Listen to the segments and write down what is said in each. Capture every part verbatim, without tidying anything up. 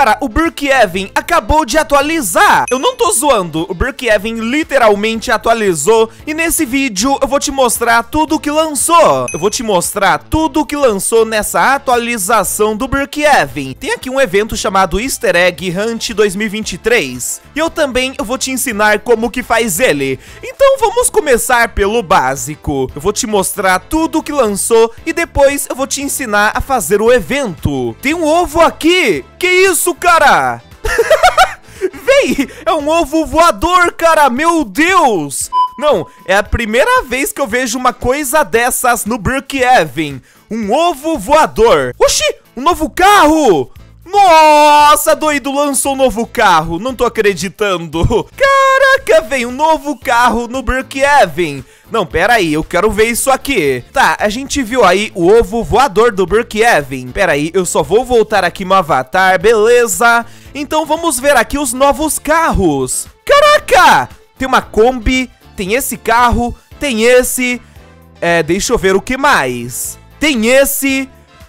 Cara, o Brookhaven acabou de atualizar. Eu não tô zoando, o Brookhaven literalmente atualizou. E nesse vídeo eu vou te mostrar tudo que lançou. Eu vou te mostrar tudo que lançou nessa atualização do Brookhaven. Tem aqui um evento chamado Easter Egg Hunt dois mil e vinte e três. E eu também eu vou te ensinar como que faz ele. Então vamos começar pelo básico. Eu vou te mostrar tudo que lançou e depois eu vou te ensinar a fazer o evento. Tem um ovo aqui! Que isso, cara? Véi, é um ovo voador, cara, meu Deus! Não, é a primeira vez que eu vejo uma coisa dessas no Brookhaven. Um ovo voador. Oxi, um novo carro! Nossa, doido, lançou um novo carro, não tô acreditando. Caraca, véi, um novo carro no Brookhaven. Não, pera aí, eu quero ver isso aqui. Tá, a gente viu aí o ovo voador do Brookhaven. Pera aí, eu só vou voltar aqui no avatar, beleza. Então vamos ver aqui os novos carros. Caraca, tem uma Kombi, tem esse carro, tem esse. É, deixa eu ver o que mais. Tem esse.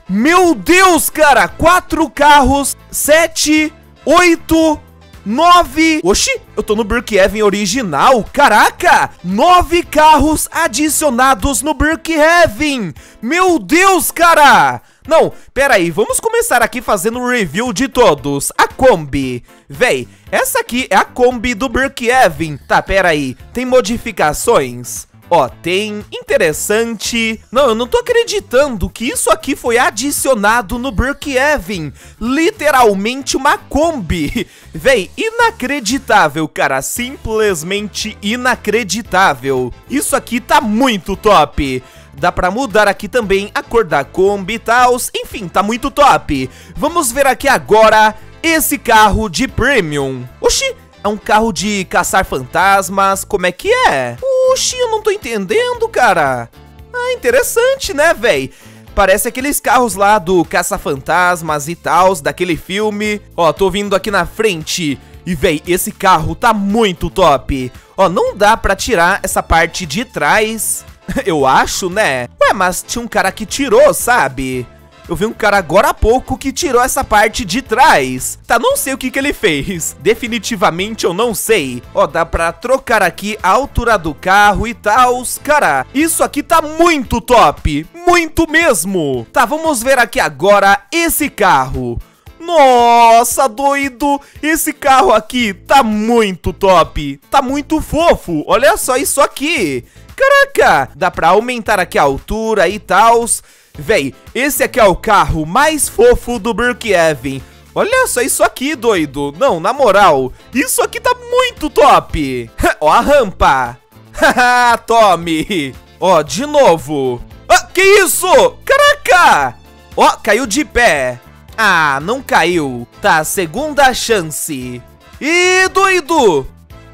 Meu Deus, cara, quatro carros, sete, oito, nove... Oxi, eu tô no Brookhaven original, caraca! Nove carros adicionados no Brookhaven! Meu Deus, cara! Não, pera aí, vamos começar aqui fazendo o review de todos. A Kombi. Véi, essa aqui é a Kombi do Brookhaven. Tá, pera aí, tem modificações... Ó, tem interessante. Não, eu não tô acreditando que isso aqui foi adicionado no Brookhaven. Literalmente uma Kombi. Véi, inacreditável, cara. Simplesmente inacreditável. Isso aqui tá muito top. Dá pra mudar aqui também a cor da Kombi e tal. Enfim, tá muito top. Vamos ver aqui agora esse carro de premium. Oxi, é um carro de caçar fantasmas. Como é que é? Oxi, eu não tô entendendo, cara. Ah, interessante, né, véi? Parece aqueles carros lá do caça-fantasmas e tals, daquele filme. Ó, tô vindo aqui na frente. E, véi, esse carro tá muito top. Ó, não dá pra tirar essa parte de trás. Eu acho, né? Ué, mas tinha um cara que tirou, sabe? Eu vi um cara agora há pouco que tirou essa parte de trás. Tá, não sei o que que ele fez. Definitivamente eu não sei. Ó, dá pra trocar aqui a altura do carro e tal. Cara, isso aqui tá muito top. Muito mesmo. Tá, vamos ver aqui agora esse carro. Nossa, doido! Esse carro aqui tá muito top. Tá muito fofo. Olha só isso aqui. Caraca, dá pra aumentar aqui a altura e tal. Véi, esse aqui é o carro mais fofo do Brookhaven. Olha só isso aqui, doido. Não, na moral, isso aqui tá muito top. Ó a rampa. Haha, tome. Ó, de novo. Ah, que isso? Caraca. Ó, caiu de pé. Ah, não caiu. Tá, segunda chance. Ih, doido.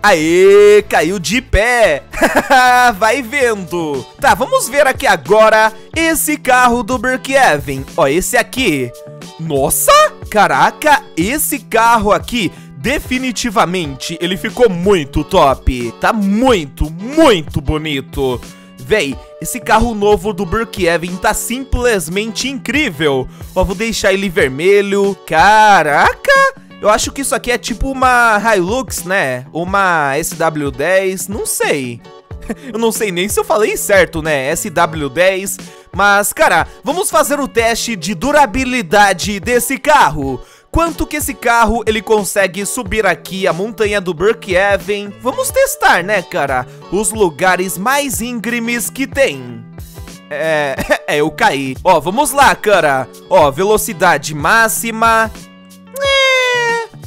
Aê, caiu de pé. Vai vendo. Tá, vamos ver aqui agora esse carro do Brookhaven. Ó, esse aqui. Nossa, caraca, esse carro aqui, definitivamente, ele ficou muito top. Tá muito, muito bonito. Véi, esse carro novo do Brookhaven tá simplesmente incrível. Ó, vou deixar ele vermelho. Caraca. Eu acho que isso aqui é tipo uma Hilux, né? Uma S W dez, não sei. Eu não sei nem se eu falei certo, né? S W dez. Mas, cara, vamos fazer o teste de durabilidade desse carro. Quanto que esse carro, ele consegue subir aqui a montanha do Brookhaven? Vamos testar, né, cara? Os lugares mais íngremes que tem. É, é, eu caí. Ó, vamos lá, cara. Ó, velocidade máxima...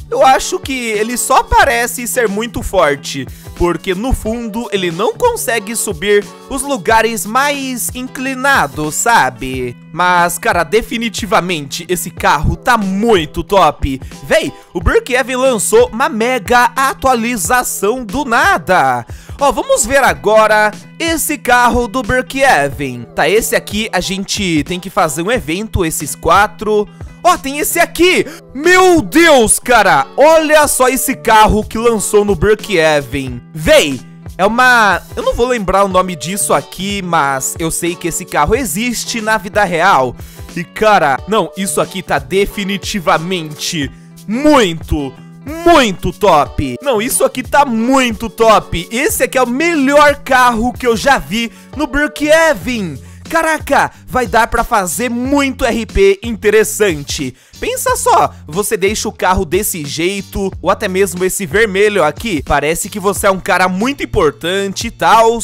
Eu acho que ele só parece ser muito forte, porque no fundo ele não consegue subir os lugares mais inclinados, sabe? Mas, cara, definitivamente esse carro tá muito top. Véi, o Brookhaven lançou uma mega atualização do nada. Ó, vamos ver agora esse carro do Brookhaven. Tá, esse aqui a gente tem que fazer um evento, esses quatro... Ó, oh, tem esse aqui. Meu Deus, cara. Olha só esse carro que lançou no Brookhaven. Véi, é uma... Eu não vou lembrar o nome disso aqui, mas eu sei que esse carro existe na vida real. E, cara, não, isso aqui tá definitivamente muito, muito top. Não, isso aqui tá muito top. Esse aqui é o melhor carro que eu já vi no Brookhaven. Caraca, vai dar pra fazer muito R P interessante. Pensa só, você deixa o carro desse jeito, ou até mesmo esse vermelho aqui. Parece que você é um cara muito importante e tal.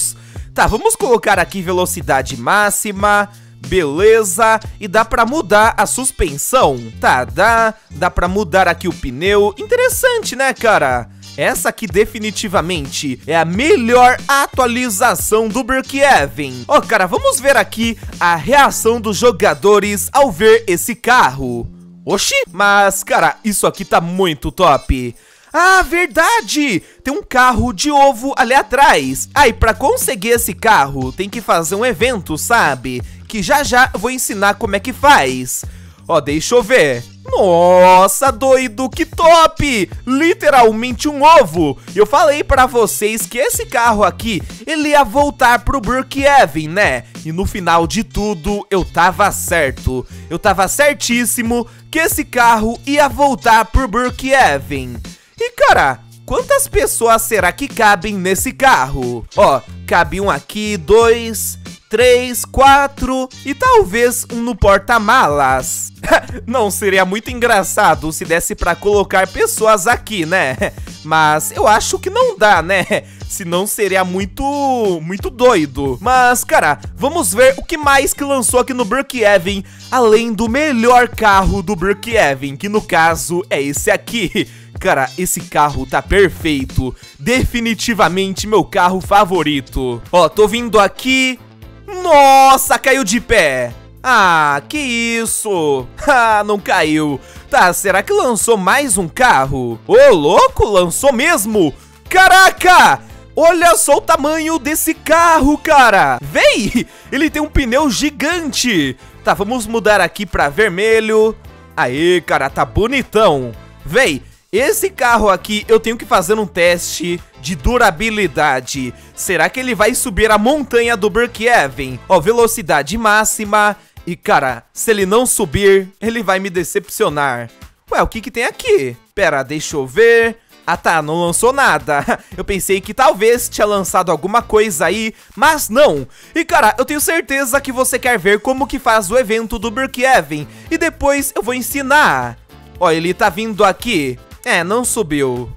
Tá, vamos colocar aqui velocidade máxima. Beleza, e dá pra mudar a suspensão. Tá, dá, dá pra mudar aqui o pneu. Interessante, né, cara? Essa aqui definitivamente é a melhor atualização do Brookhaven. Ó, cara, vamos ver aqui a reação dos jogadores ao ver esse carro. Oxi, mas, cara, isso aqui tá muito top. Ah, verdade! Tem um carro de ovo ali atrás. Ah, e pra conseguir esse carro, tem que fazer um evento, sabe? Que já já vou ensinar como é que faz. Ó, deixa eu ver. Nossa, doido, que top! Literalmente um ovo. Eu falei pra vocês que esse carro aqui, ele ia voltar pro Brookhaven, né? E no final de tudo, eu tava certo. Eu tava certíssimo que esse carro ia voltar pro Brookhaven. E, cara, quantas pessoas será que cabem nesse carro? Ó, cabe um aqui, dois, três, quatro e talvez um no porta-malas. Não, seria muito engraçado se desse pra colocar pessoas aqui, né? Mas eu acho que não dá, né? Senão seria muito, muito doido. Mas, cara, vamos ver o que mais que lançou aqui no Brookhaven, além do melhor carro do Brookhaven, que no caso é esse aqui. Cara, esse carro tá perfeito. Definitivamente meu carro favorito. Ó, tô vindo aqui. Nossa, caiu de pé. Ah, que isso. Ah, não caiu. Tá, será que lançou mais um carro? Ô, louco, lançou mesmo. Caraca, olha só o tamanho desse carro, cara. Véi, ele tem um pneu gigante. Tá, vamos mudar aqui pra vermelho. Aê, cara, tá bonitão. Véi, esse carro aqui eu tenho que fazer um teste de durabilidade. Será que ele vai subir a montanha do Brookhaven? Ó, velocidade máxima. E, cara, se ele não subir, ele vai me decepcionar. Ué, o que que tem aqui? Pera, deixa eu ver. Ah, tá, não lançou nada. Eu pensei que talvez tinha lançado alguma coisa aí, mas não. E, cara, eu tenho certeza que você quer ver como que faz o evento do Brookhaven. E depois eu vou ensinar. Ó, ele tá vindo aqui. É, não subiu.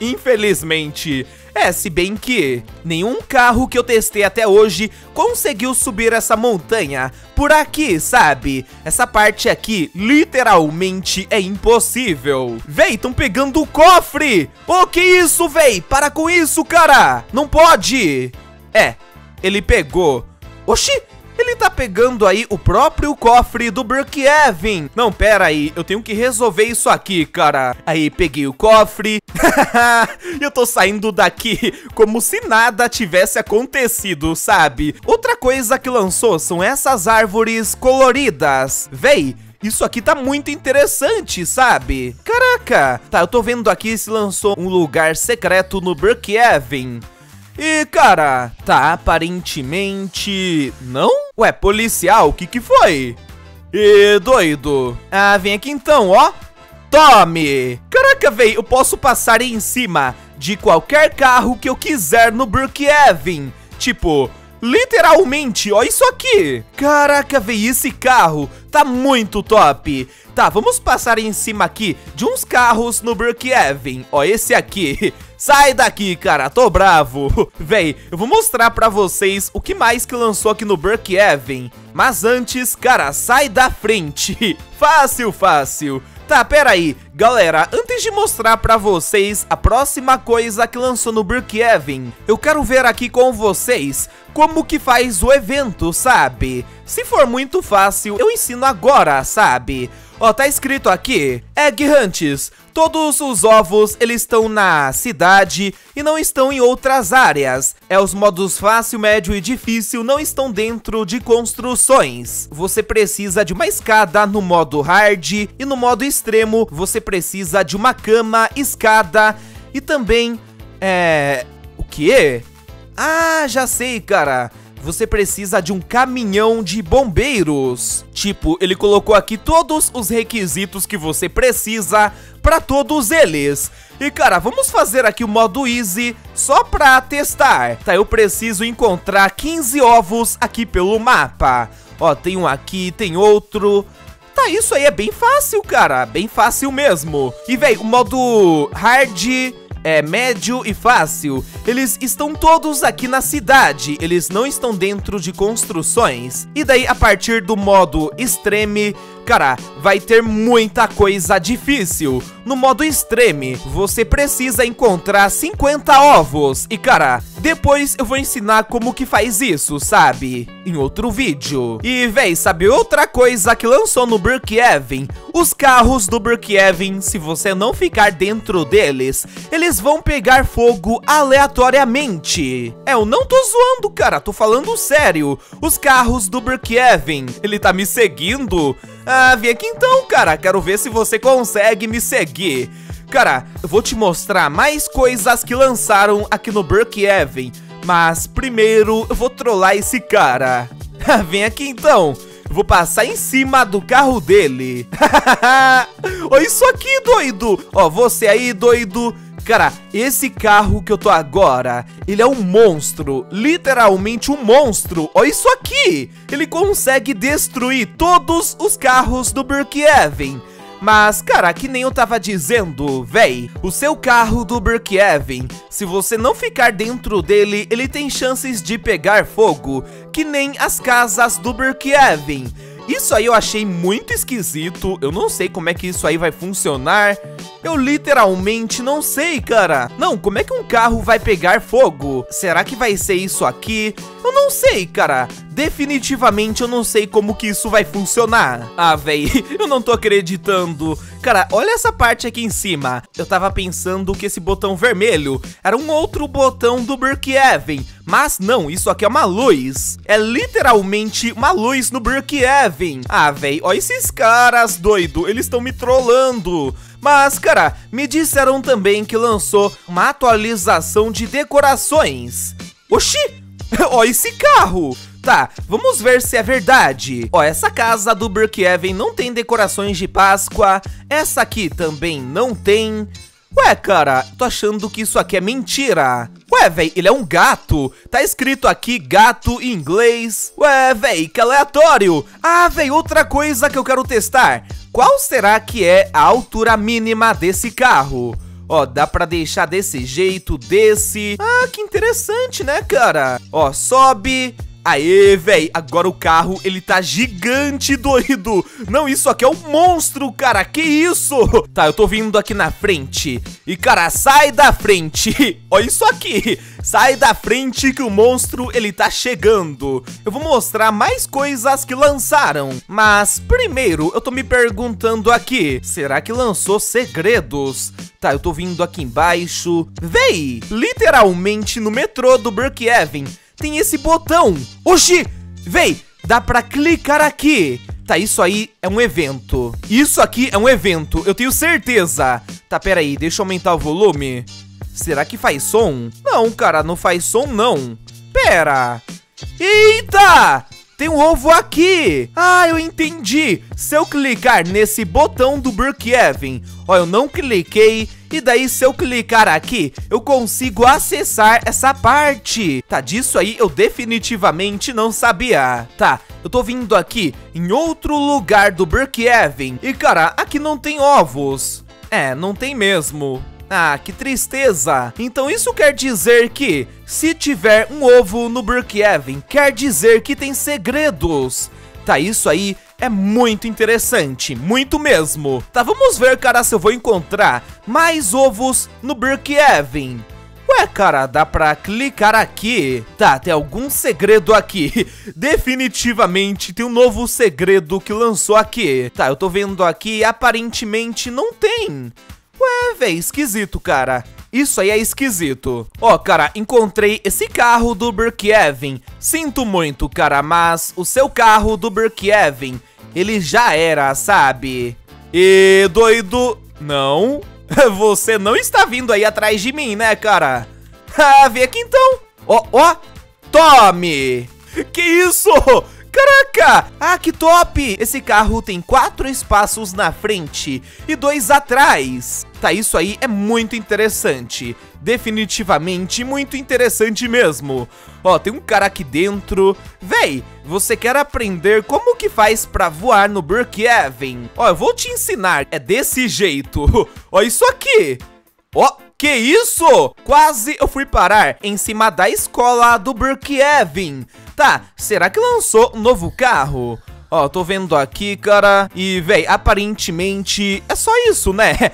Infelizmente. É, se bem que nenhum carro que eu testei até hoje conseguiu subir essa montanha por aqui, sabe? Essa parte aqui literalmente é impossível. Véi, tão pegando o cofre. Pô, que isso, véi? Para com isso, cara. Não pode. É, ele pegou. Oxi. Ele tá pegando aí o próprio cofre do Brookhaven. Não, pera aí, eu tenho que resolver isso aqui, cara. Aí, peguei o cofre. Eu tô saindo daqui como se nada tivesse acontecido, sabe? Outra coisa que lançou são essas árvores coloridas. Véi, isso aqui tá muito interessante, sabe? Caraca! Tá, eu tô vendo aqui se lançou um lugar secreto no Brookhaven. E, cara, tá aparentemente... não? Ué, policial, o que que foi? E, doido. Ah, vem aqui então, ó. Tome! Caraca, véi, eu posso passar em cima de qualquer carro que eu quiser no Brookhaven. Tipo, literalmente, ó isso aqui. Caraca, véi, esse carro tá muito top. Tá, vamos passar em cima aqui de uns carros no Brookhaven. Ó, esse aqui. Sai daqui, cara, tô bravo. Véi, eu vou mostrar pra vocês o que mais que lançou aqui no Brookhaven. Mas antes, cara, sai da frente. Fácil, fácil. Tá, pera aí. Galera, antes de mostrar pra vocês a próxima coisa que lançou no Brookhaven, eu quero ver aqui com vocês como que faz o evento, sabe? Se for muito fácil, eu ensino agora, sabe? Ó, tá escrito aqui, Egg Hunts. Todos os ovos, eles estão na cidade e não estão em outras áreas. É, os modos fácil, médio e difícil não estão dentro de construções. Você precisa de uma escada no modo hard e no modo extremo você precisa de uma cama, escada e também, é... o quê? Ah, já sei, cara. você precisa de um caminhão de bombeiros. Tipo, ele colocou aqui todos os requisitos que você precisa pra todos eles. E cara, vamos fazer aqui o modo easy só pra testar. Tá, eu preciso encontrar quinze ovos aqui pelo mapa. Ó, tem um aqui, tem outro. Tá, isso aí é bem fácil, cara. Bem fácil mesmo. E, véi, o modo hard... é médio e fácil. Eles estão todos aqui na cidade. Eles não estão dentro de construções. E daí, a partir do modo extreme, cara, vai ter muita coisa difícil. No modo extreme, você precisa encontrar cinquenta ovos. E, cara, depois eu vou ensinar como que faz isso, sabe? Em outro vídeo. E, véi, sabe outra coisa que lançou no Brookhaven? Os carros do Brookhaven, se você não ficar dentro deles, eles vão pegar fogo aleatoriamente. É, eu não tô zoando, cara, tô falando sério. Os carros do Brookhaven, ele tá me seguindo? Ah, vem aqui então, cara, quero ver se você consegue me seguir. Cara, eu vou te mostrar mais coisas que lançaram aqui no Brookhaven, mas primeiro eu vou trollar esse cara. Vem aqui então, eu vou passar em cima do carro dele. Olha isso aqui, doido. Ó, você aí, doido. Cara, esse carro que eu tô agora, ele é um monstro, literalmente um monstro. Olha isso aqui, ele consegue destruir todos os carros do Brookhaven. Mas, cara, que nem eu tava dizendo, véi, o seu carro do Brookhaven, se você não ficar dentro dele, ele tem chances de pegar fogo, que nem as casas do Brookhaven. Isso aí eu achei muito esquisito, eu não sei como é que isso aí vai funcionar. Eu literalmente não sei, cara. Não, como é que um carro vai pegar fogo? Será que vai ser isso aqui? Eu não sei, cara. Definitivamente eu não sei como que isso vai funcionar. Ah, véi, eu não tô acreditando. Cara, olha essa parte aqui em cima. Eu tava pensando que esse botão vermelho era um outro botão do Brookhaven, mas não, isso aqui é uma luz. É literalmente uma luz no Brookhaven. Ah, véi, olha esses caras, doido. Eles estão me trollando. Mas, cara, me disseram também que lançou uma atualização de decorações. Oxi, ó esse carro. Tá, vamos ver se é verdade. Ó, essa casa do Brookhaven não tem decorações de Páscoa. Essa aqui também não tem. Ué, cara, tô achando que isso aqui é mentira. Ué, véi, ele é um gato. Tá escrito aqui gato em inglês. Ué, véi, que aleatório. Ah, véi, outra coisa que eu quero testar. Qual será que é a altura mínima desse carro? Ó, dá pra deixar desse jeito, desse... Ah, que interessante, né, cara? Ó, sobe... Aê, véi, agora o carro, ele tá gigante, doido. Não, isso aqui é um monstro, cara, que isso? Tá, eu tô vindo aqui na frente. E, cara, sai da frente. Olha isso aqui. Sai da frente que o monstro, ele tá chegando. Eu vou mostrar mais coisas que lançaram. Mas, primeiro, eu tô me perguntando aqui. Será que lançou segredos? Tá, eu tô vindo aqui embaixo. Véi, literalmente no metrô do Brookhaven tem esse botão. Oxi, véi, dá pra clicar aqui. Tá, isso aí é um evento. Isso aqui é um evento, eu tenho certeza. Tá, peraí, deixa eu aumentar o volume. Será que faz som? Não, cara, não faz som, não. Pera. Eita! Tem um ovo aqui. Ah, eu entendi. Se eu clicar nesse botão do Brookhaven, ó, eu não cliquei. E daí, se eu clicar aqui, eu consigo acessar essa parte. Tá, disso aí eu definitivamente não sabia. Tá, eu tô vindo aqui em outro lugar do Brookhaven. E, cara, aqui não tem ovos. É, não tem mesmo. Ah, que tristeza. Então isso quer dizer que se tiver um ovo no Brookhaven, quer dizer que tem segredos. Tá, isso aí é muito interessante, muito mesmo. Tá, vamos ver, cara, se eu vou encontrar mais ovos no Brookhaven. Ué, cara, dá pra clicar aqui. Tá, tem algum segredo aqui. Definitivamente tem um novo segredo que lançou aqui. Tá, eu tô vendo aqui, aparentemente não tem. Ué, véi, esquisito, cara. Isso aí é esquisito. Ó, cara, encontrei esse carro do Brookhaven. Sinto muito, cara, mas o seu carro do Brookhaven, ele já era, sabe? E, doido... Não? Você não está vindo aí atrás de mim, né, cara? Ah, vem aqui então. Ó, ó, tome! Que isso? Caraca! Ah, que top! Esse carro tem quatro espaços na frente e dois atrás. Tá, isso aí é muito interessante. Definitivamente muito interessante mesmo. Ó, tem um cara aqui dentro. Véi, você quer aprender como que faz pra voar no Brookhaven? Ó, eu vou te ensinar. É desse jeito. Ó, isso aqui. Ó. Que isso? Quase eu fui parar em cima da escola do Brookhaven. Tá, será que lançou um novo carro? Ó, tô vendo aqui, cara. E, véi, aparentemente é só isso, né?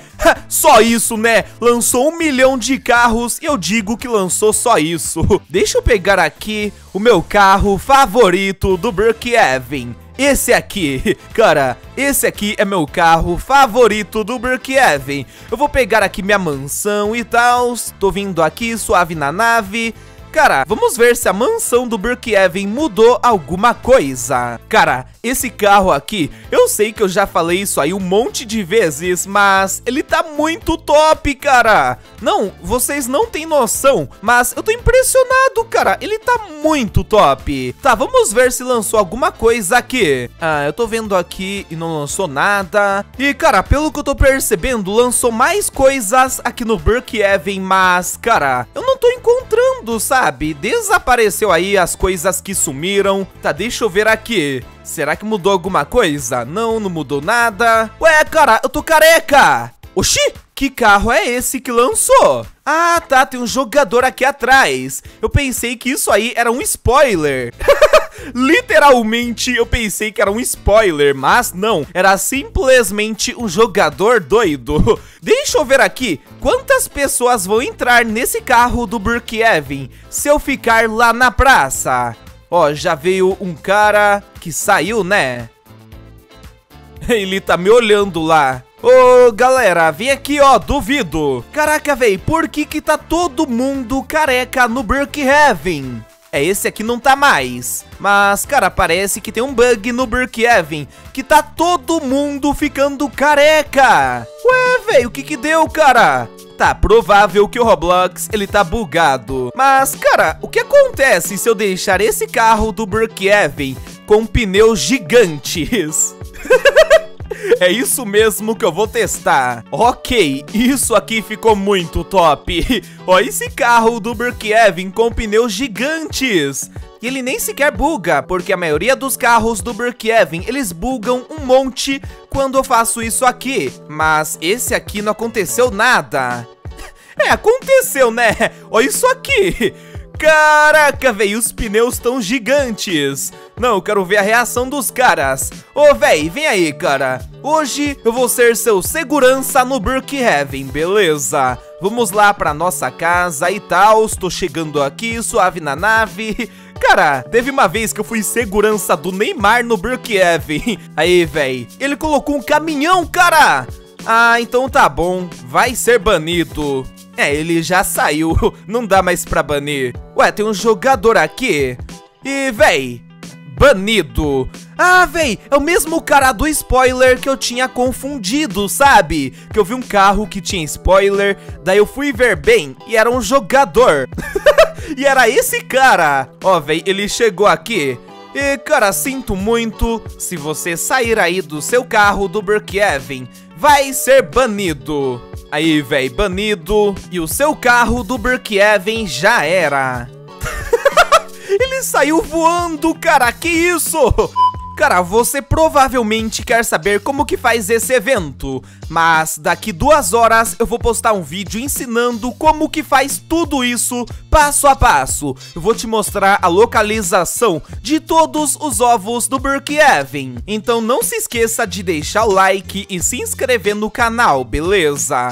Só isso, né? Lançou um milhão de carros e eu digo que lançou só isso. Deixa eu pegar aqui o meu carro favorito do Brookhaven. Esse aqui, cara, esse aqui é meu carro favorito do Brookhaven. Eu vou pegar aqui minha mansão e tal. Tô vindo aqui, suave na nave. Cara, vamos ver se a mansão do Brookhaven mudou alguma coisa. Cara, esse carro aqui, eu sei que eu já falei isso aí um monte de vezes, mas ele tá muito top, cara. Não, vocês não têm noção, mas eu tô impressionado, cara. Ele tá muito top. Tá, vamos ver se lançou alguma coisa aqui. Ah, eu tô vendo aqui e não lançou nada. E, cara, pelo que eu tô percebendo, lançou mais coisas aqui no Brookhaven, mas, cara, eu não tô encontrando, sabe? Desapareceu aí as coisas que sumiram. Tá, deixa eu ver aqui. Será que mudou alguma coisa? Não, não mudou nada. Ué, cara, eu tô careca. Oxi! Que carro é esse que lançou? Ah, tá, tem um jogador aqui atrás. Eu pensei que isso aí era um spoiler. Literalmente, eu pensei que era um spoiler, mas não. Era simplesmente um jogador doido. Deixa eu ver aqui quantas pessoas vão entrar nesse carro do Brookhaven se eu ficar lá na praça. Ó, já veio um cara que saiu, né? Ele tá me olhando lá. Ô, galera, vem aqui, ó, duvido. Caraca, véi, por que que tá todo mundo careca no Brookhaven? É, esse aqui não tá mais. Mas, cara, parece que tem um bug no Brookhaven, que tá todo mundo ficando careca. Ué, véi, o que que deu, cara? Tá, provável que o Roblox, ele tá bugado. Mas, cara, o que acontece se eu deixar esse carro do Brookhaven com pneus gigantes? É isso mesmo que eu vou testar. Ok, isso aqui ficou muito top. Ó, esse carro do Brookhaven com pneus gigantes. E ele nem sequer buga, porque a maioria dos carros do Brookhaven, eles bugam um monte quando eu faço isso aqui. Mas esse aqui não aconteceu nada. É, aconteceu, né? Ó, isso aqui. Caraca, véi, os pneus tão gigantes. Não, eu quero ver a reação dos caras. Ô, véi, vem aí, cara. Hoje eu vou ser seu segurança no Brookhaven, beleza? Vamos lá pra nossa casa e tal. Estou chegando aqui, suave na nave. Cara, teve uma vez que eu fui segurança do Neymar no Brookhaven. Aí, véi, ele colocou um caminhão, cara. Ah, então tá bom, vai ser banido. É, ele já saiu, não dá mais pra banir. Ué, tem um jogador aqui. E, véi, banido. Ah, véi, é o mesmo cara do spoiler que eu tinha confundido, sabe? Que eu vi um carro que tinha spoiler, daí eu fui ver bem e era um jogador. E era esse cara. Ó, véi, ele chegou aqui. E, cara, sinto muito, se você sair aí do seu carro do Brookhaven, vai ser banido. Aí, véi, banido. E o seu carro do Brookhaven já era. Ele saiu voando, cara, que isso? Cara, você provavelmente quer saber como que faz esse evento, mas daqui duas horas eu vou postar um vídeo ensinando como que faz tudo isso passo a passo. Eu vou te mostrar a localização de todos os ovos do Brookhaven. Então não se esqueça de deixar o like e se inscrever no canal, beleza?